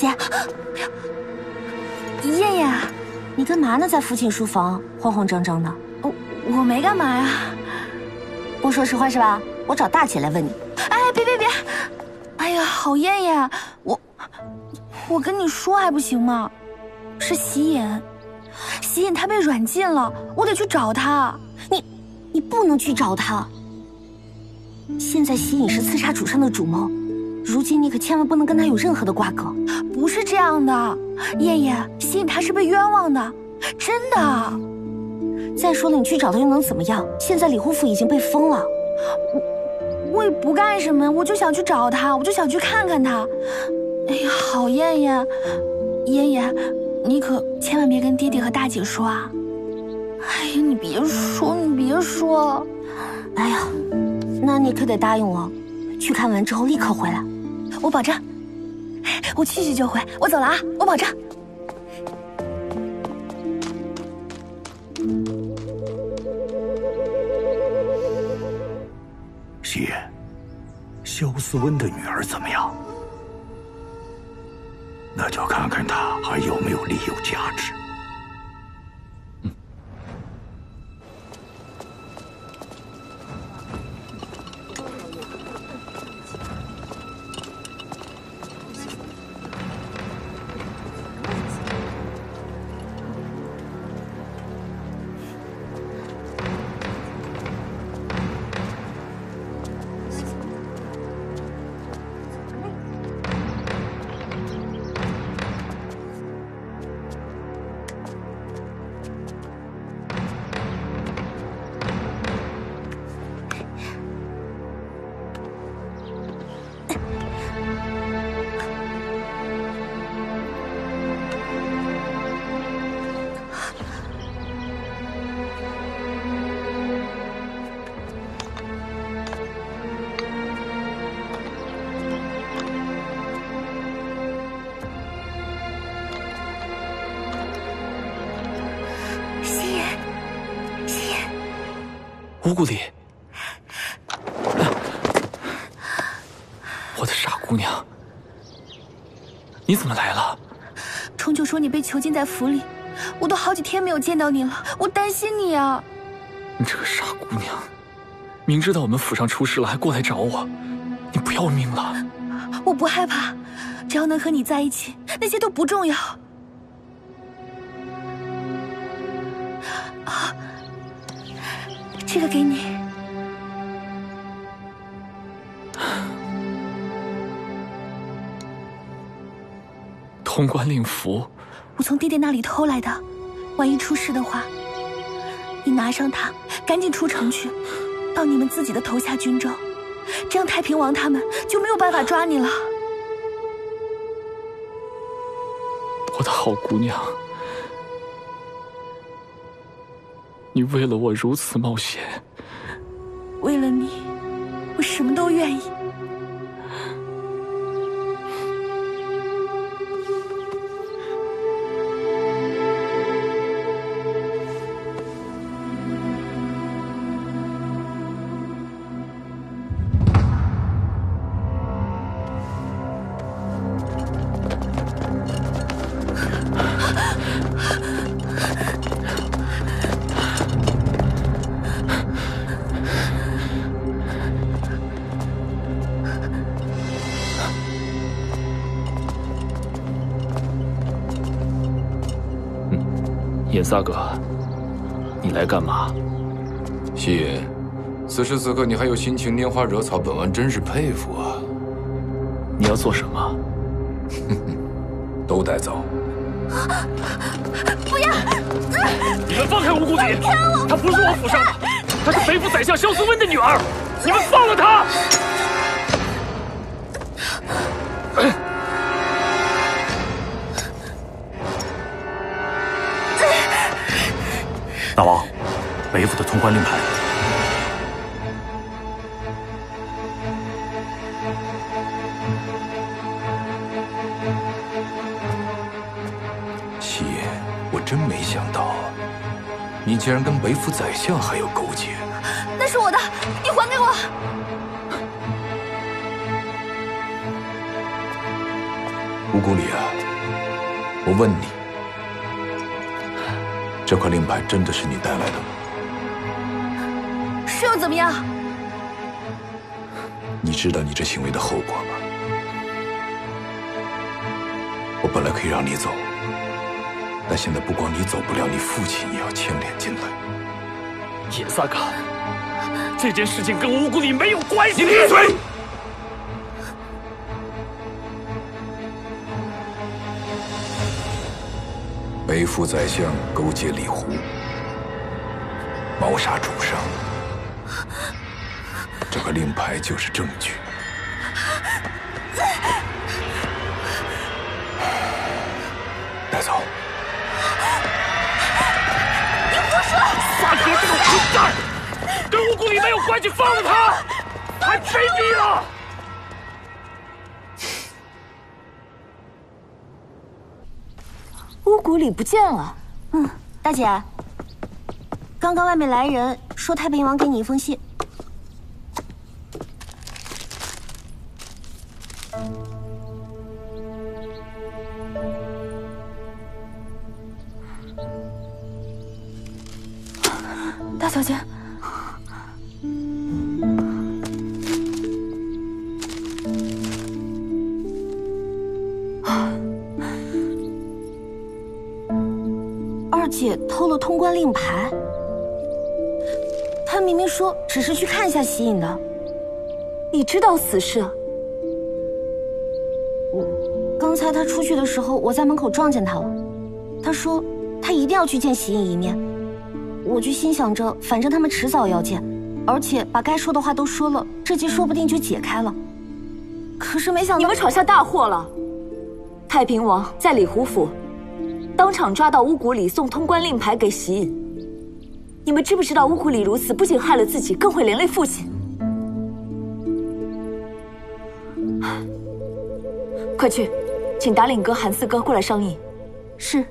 姐，燕燕，你干嘛呢？在父亲书房慌慌张张的。我没干嘛呀。不说实话是吧？我找大姐来问你。哎，别！哎呀，郝燕燕，我跟你说还不行吗？是席隐，席隐他被软禁了，我得去找他。你不能去找他。现在席隐是刺杀主上的主谋。 如今你可千万不能跟他有任何的瓜葛，不是这样的，燕燕，席隐他是被冤枉的，真的。再说了，你去找他又能怎么样？现在李侯府已经被封了，我也不干什么，我就想去找他，我就想去看看他。哎呀，好燕燕，燕燕，你可千万别跟爹爹和大姐说啊！哎呀，你别说，哎呀，那你可得答应我，去看完之后立刻回来。 我保证，我去就回。我走了啊！我保证。席隐，萧思温的女儿怎么样？那就看看她还有没有利用价值。 无故里，我的傻姑娘，你怎么来了？重九说你被囚禁在府里，我都好几天没有见到你了，我担心你啊。你这个傻姑娘，明知道我们府上出事了还过来找我，你不要命了？我不害怕，只要能和你在一起，那些都不重要。啊。 这个给你，潼关令符，我从爹爹那里偷来的，万一出事的话，你拿上它，赶紧出城去，到你们自己的头下军政，这样太平王他们就没有办法抓你了。我的好姑娘。 你为了我如此冒险，为了你，我什么都愿意。大哥，你来干嘛？席隐，此时此刻你还有心情拈花惹草，本王真是佩服啊！你要做什么？都带走。不要！你们放开吴公子！她不是我府上的，她是北府宰相萧思温的女儿，你们放了她！ 大王，北府的通关令牌。七爷，我真没想到，你竟然跟北府宰相还有勾结。那是我的，你还给我。吴顾里啊，我问你。 这块令牌真的是你带来的吗？是又怎么样？你知道你这行为的后果吗？我本来可以让你走，但现在不光你走不了，你父亲也要牵连进来。野萨嘎，这件事情跟无辜里没有关系。你闭嘴！ 北府宰相勾结李胡，谋杀主上，这块令牌就是证据。带走。你胡说！萨格这个混蛋，跟无辜里没有关系，放了他，还卑鄙了。 巫蛊里不见了。嗯，大姐，刚刚外面来人说太平王给你一封信。大小姐，姐偷了通关令牌，她明明说只是去看一下西引的。你知道此事？刚才她出去的时候，我在门口撞见她了。她说她一定要去见西引一面，我就心想着，反正他们迟早要见，而且把该说的话都说了，这结说不定就解开了。可是没想到你们闯下大祸了。太平王在李胡府。 当场抓到巫蛊里送通关令牌给席隐，你们知不知道巫蛊里如此，不仅害了自己，更会连累父亲。快去，请达岭哥、韩四哥过来商议。是。